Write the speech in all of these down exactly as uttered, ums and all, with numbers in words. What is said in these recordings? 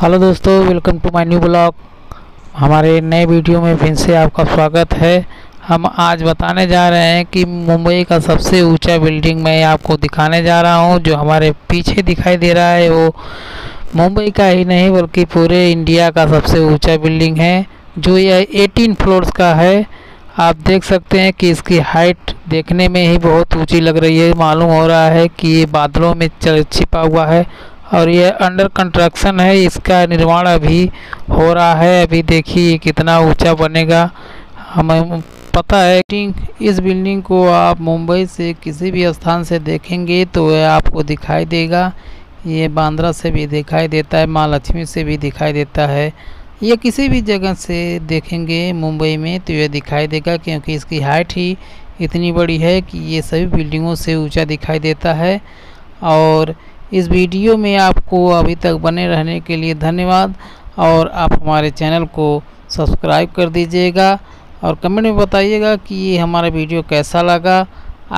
Hello दोस्तों, welcome to my new blog. हमारे नए वीडियो में फिर से आपका स्वागत है। हम आज बताने जा रहे हैं कि मुंबई का सबसे ऊंचा बिल्डिंग मैं आपको दिखाने जा रहा हूं। जो हमारे पीछे दिखाई दे रहा है वो मुंबई का ही नहीं बल्कि पूरे इंडिया का सबसे ऊंचा बिल्डिंग है, जो यह अठारह फ्लोर्स का है। आप देख सकते हैं कि इसकी हाइट देखने में ही बहुत ऊँची लग रही है। मालूम हो रहा है कि ये बादलों में छिपा हुआ है और यह अंडर कंस्ट्रक्शन है, इसका निर्माण अभी हो रहा है। अभी देखिए कितना ऊंचा बनेगा। हमें पता है इस बिल्डिंग को आप मुंबई से किसी भी स्थान से देखेंगे तो यह आपको दिखाई देगा। ये बांद्रा से भी दिखाई देता है, माँ लक्ष्मी से भी दिखाई देता है, या किसी भी जगह से देखेंगे मुंबई में तो यह दिखाई देगा, क्योंकि इसकी हाइट ही इतनी बड़ी है कि ये सभी बिल्डिंगों से ऊँचा दिखाई देता है। और इस वीडियो में आपको अभी तक बने रहने के लिए धन्यवाद, और आप हमारे चैनल को सब्सक्राइब कर दीजिएगा और कमेंट में बताइएगा कि ये हमारा वीडियो कैसा लगा।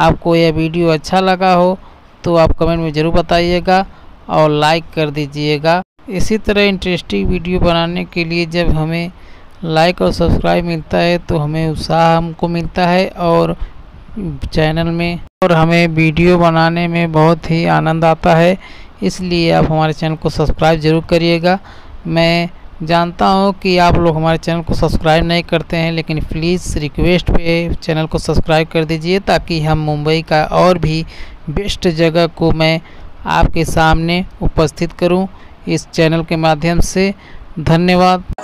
आपको यह वीडियो अच्छा लगा हो तो आप कमेंट में ज़रूर बताइएगा और लाइक कर दीजिएगा। इसी तरह इंटरेस्टिंग वीडियो बनाने के लिए जब हमें लाइक और सब्सक्राइब मिलता है तो हमें उत्साह हमको मिलता है और चैनल में और हमें वीडियो बनाने में बहुत ही आनंद आता है। इसलिए आप हमारे चैनल को सब्सक्राइब ज़रूर करिएगा। मैं जानता हूं कि आप लोग हमारे चैनल को सब्सक्राइब नहीं करते हैं, लेकिन प्लीज़ रिक्वेस्ट पे चैनल को सब्सक्राइब कर दीजिए, ताकि हम मुंबई का और भी बेस्ट जगह को मैं आपके सामने उपस्थित करूं इस चैनल के माध्यम से। धन्यवाद।